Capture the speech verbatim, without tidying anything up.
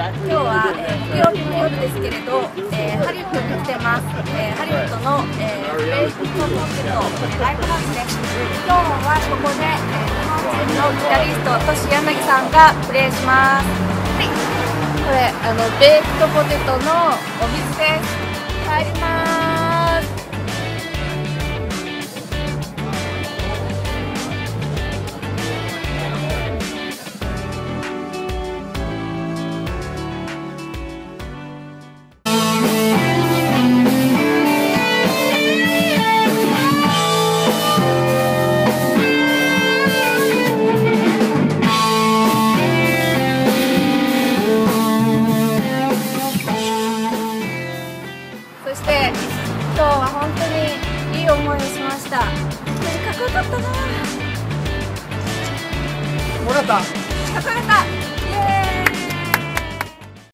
今日は、えー、木曜日の夜ですけれど、えー、ハリウッドに来てます、えー、ハリウッドの、えー、スペースコンセプト、ライブハウスです。今日はここで、えー、日本人のギタリスト、トシヤナギさんがプレイします。はい、これあのベークドポテトのお水です。帰ります。もらった。